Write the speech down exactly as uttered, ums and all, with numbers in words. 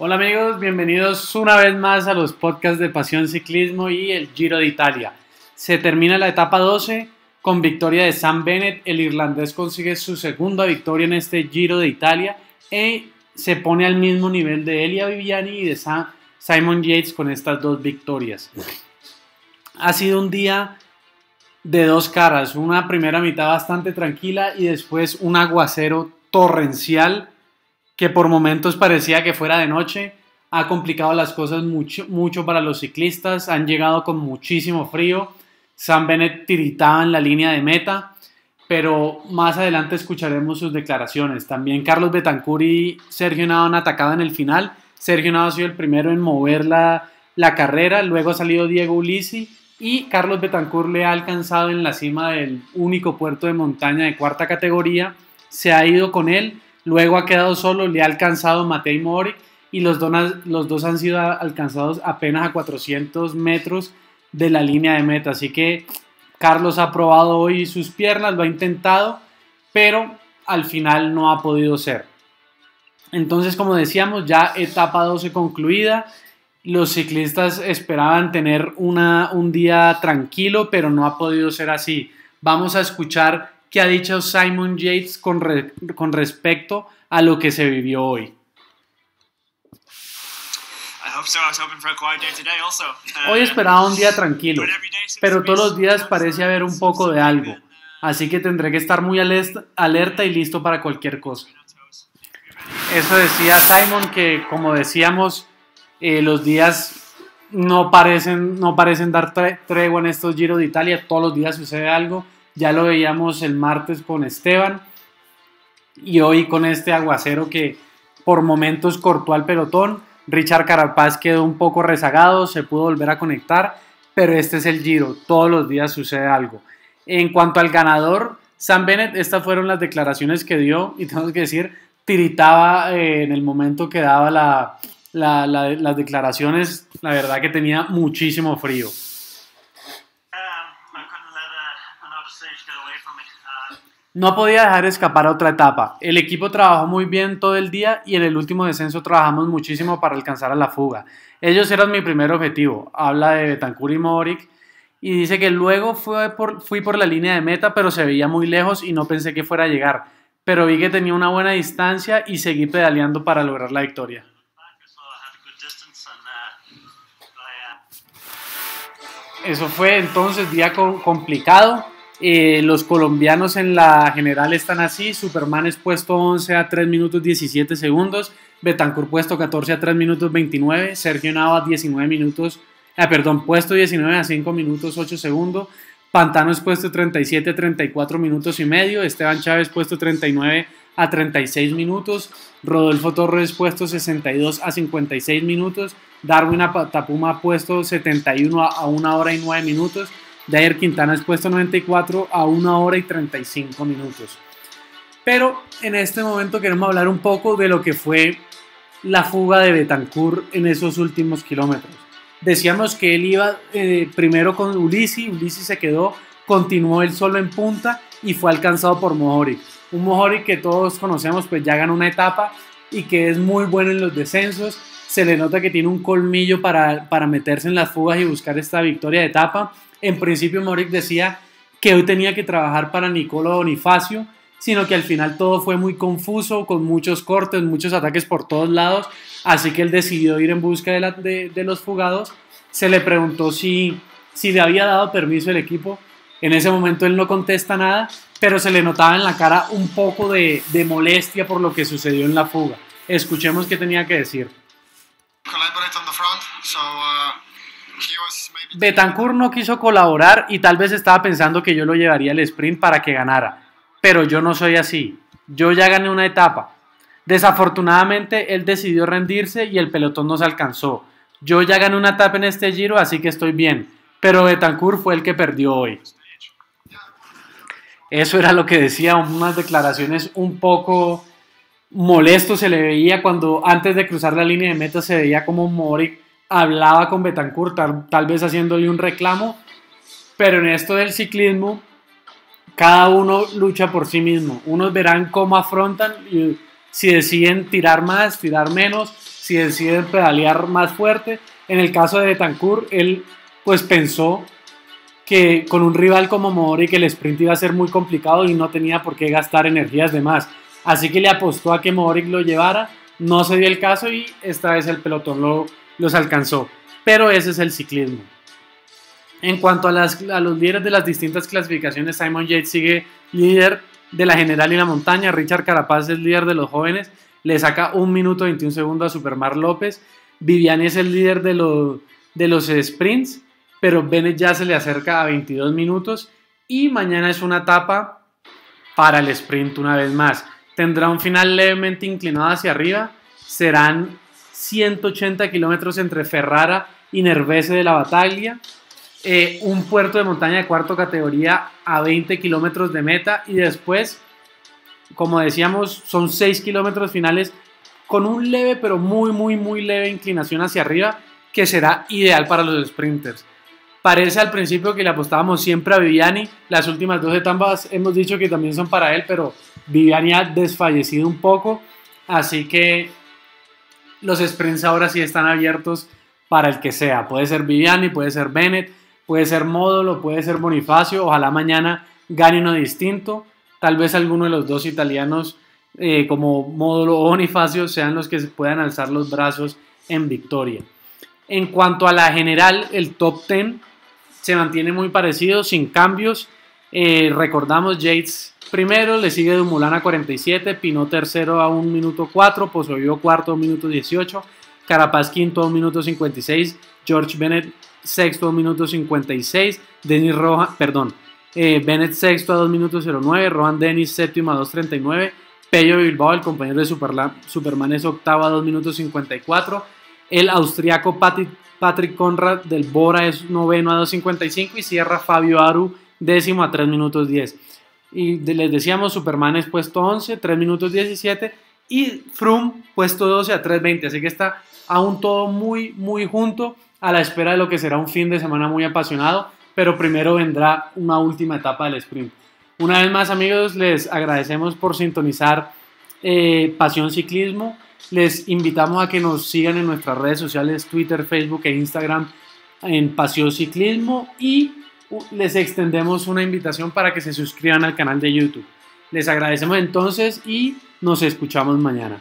Hola amigos, bienvenidos una vez más a los podcasts de Pasión Ciclismo y el Giro de Italia. Se termina la etapa doce con victoria de Sam Bennett. El irlandés consigue su segunda victoria en este Giro de Italia e se pone al mismo nivel de Elia Viviani y de Sam, Simon Yates con estas dos victorias. Ha sido un día de dos caras, una primera mitad bastante tranquila y después un aguacero torrencial que por momentos parecía que fuera de noche. Ha complicado las cosas mucho, mucho para los ciclistas, han llegado con muchísimo frío. Sam Bennett tiritaba en la línea de meta, pero más adelante escucharemos sus declaraciones. También Carlos Betancur y Sergio Henao han atacado en el final. Sergio Henao ha sido el primero en mover la, la carrera, luego ha salido Diego Ulissi y Carlos Betancur le ha alcanzado en la cima del único puerto de montaña de cuarta categoría, se ha ido con él. Luego ha quedado solo, le ha alcanzado Matej Mohoric y los, donas, los dos han sido alcanzados apenas a cuatrocientos metros de la línea de meta. Así que Carlos ha probado hoy sus piernas, lo ha intentado, pero al final no ha podido ser. Entonces, como decíamos, ya etapa doce concluida. Los ciclistas esperaban tener una, un día tranquilo, pero no ha podido ser así. Vamos a escuchar que ha dicho Simon Yates con, re, con respecto a lo que se vivió hoy. Hoy esperaba un día tranquilo, pero todos los días parece haber un poco de algo, así que tendré que estar muy alerta y listo para cualquier cosa. Eso decía Simon, que como decíamos, eh, los días no parecen, no parecen dar tre- tregua en estos Giros de Italia, todos los días sucede algo. Ya lo veíamos el martes con Esteban y hoy con este aguacero que por momentos cortó al pelotón. Richard Carapaz quedó un poco rezagado, se pudo volver a conectar, pero este es el Giro, todos los días sucede algo. En cuanto al ganador, Sam Bennett, estas fueron las declaraciones que dio y tenemos que decir, tiritaba eh, en el momento que daba la, la, la, las declaraciones, la verdad que tenía muchísimo frío. No podía dejar escapar otra etapa. El equipo trabajó muy bien todo el día y en el último descenso trabajamos muchísimo para alcanzar a la fuga. Ellos eran mi primer objetivo. Habla de Betancur y Mohoric y dice que luego fue por, fui por la línea de meta, pero se veía muy lejos y no pensé que fuera a llegar. Pero vi que tenía una buena distancia y seguí pedaleando para lograr la victoria. Eso fue entonces día complicado. Eh, los colombianos en la general están así: Superman es puesto once a tres minutos diecisiete segundos, Betancur puesto catorce a tres minutos veintinueve, Sergio Henao a diecinueve minutos, eh, perdón, puesto diecinueve a cinco minutos ocho segundos, Pantano es puesto treinta y siete a treinta y cuatro minutos y medio, Esteban Chávez puesto treinta y nueve a treinta y seis minutos, Rodolfo Torres puesto sesenta y dos a cincuenta y seis minutos, Darwin Apatapuma puesto setenta y uno a una hora y nueve minutos, de ayer Quintana es puesto noventa y cuatro a una hora y treinta y cinco minutos. Pero en este momento queremos hablar un poco de lo que fue la fuga de Betancur en esos últimos kilómetros. Decíamos que él iba eh, primero con Ulissi, Ulissi se quedó, continuó él solo en punta y fue alcanzado por Mohoric. Un Mohoric que todos conocemos, pues ya ganó una etapa y que es muy bueno en los descensos. Se le nota que tiene un colmillo para, para meterse en las fugas y buscar esta victoria de etapa. En principio Mohoric decía que hoy tenía que trabajar para Nicolo Bonifacio, sino que al final todo fue muy confuso, con muchos cortes, muchos ataques por todos lados, así que él decidió ir en busca de, la, de, de los fugados. Se le preguntó si, si le había dado permiso el equipo. En ese momento él no contesta nada, pero se le notaba en la cara un poco de, de molestia por lo que sucedió en la fuga. Escuchemos qué tenía que decir. Betancur no quiso colaborar y tal vez estaba pensando que yo lo llevaría al sprint para que ganara, pero yo no soy así, yo ya gané una etapa. Desafortunadamente él decidió rendirse y el pelotón nos alcanzó. Yo ya gané una etapa en este Giro, así que estoy bien, pero Betancur fue el que perdió hoy. Eso era lo que decía, unas declaraciones un poco molesto se le veía cuando antes de cruzar la línea de meta se veía como Mohoric hablaba con Betancur, tal, tal vez haciéndole un reclamo, pero en esto del ciclismo cada uno lucha por sí mismo. Unos verán cómo afrontan y si deciden tirar más, tirar menos, si decide pedalear más fuerte. En el caso de Betancur, él pues pensó que con un rival como Mohoric el sprint iba a ser muy complicado y no tenía por qué gastar energías de más, así que le apostó a que Mohoric lo llevara. No se dio el caso y esta vez el pelotón lo, los alcanzó, pero ese es el ciclismo. En cuanto a, las, a los líderes de las distintas clasificaciones, Simon Yates sigue líder de la general y la montaña. Richard Carapaz es líder de los jóvenes, le saca un minuto veintiún segundos a Supermar López. Viviani es el líder de los, de los sprints, pero Bennett ya se le acerca a veintidós minutos y mañana es una etapa para el sprint una vez más. Tendrá un final levemente inclinado hacia arriba, serán ciento ochenta kilómetros entre Ferrara y Nervese de la Battaglia. Eh, un puerto de montaña de cuarta categoría a veinte kilómetros de meta, y después, como decíamos, son seis kilómetros finales con un leve pero muy muy muy leve inclinación hacia arriba que será ideal para los sprinters. Parece al principio que le apostábamos siempre a Viviani, las últimas dos etapas hemos dicho que también son para él, pero Viviani ha desfallecido un poco, así que los sprints ahora sí están abiertos para el que sea. Puede ser Viviani, puede ser Bennett, puede ser Módolo, puede ser Bonifacio. Ojalá mañana gane uno distinto. Tal vez alguno de los dos italianos, eh, como Módolo o Bonifacio, sean los que puedan alzar los brazos en victoria. En cuanto a la general, el top diez se mantiene muy parecido, sin cambios. Eh, recordamos, Yates primero, le sigue Dumoulin a cuarenta y siete, Pinot tercero a un minuto cuatro, Pozovió cuarto a un minuto dieciocho, Carapaz quinto a un minuto cincuenta y seis, George Bennett sexto a un minuto cincuenta y seis, Dennis Rohan, perdón, eh, Bennett sexto a dos minutos cero nueve, Rohan Dennis séptimo a dos treinta y nueve, Peio Bilbao, el compañero de Superla, Superman, es octavo a dos minutos cincuenta y cuatro, el austriaco Patrick, Patrick Konrad del Bora es noveno a dos cincuenta y cinco y cierra Fabio Aru décimo a tres minutos diez. Y les decíamos, Superman es puesto once, tres minutos diecisiete, y Froome puesto doce a tres veinte, así que está aún todo muy muy junto, a la espera de lo que será un fin de semana muy apasionado, pero primero vendrá una última etapa del sprint. Una vez más, amigos, les agradecemos por sintonizar eh, Pasión Ciclismo. Les invitamos a que nos sigan en nuestras redes sociales, Twitter, Facebook e Instagram, en Pasión Ciclismo, y les extendemos una invitación para que se suscriban al canal de YouTube. Les agradecemos entonces y nos escuchamos mañana.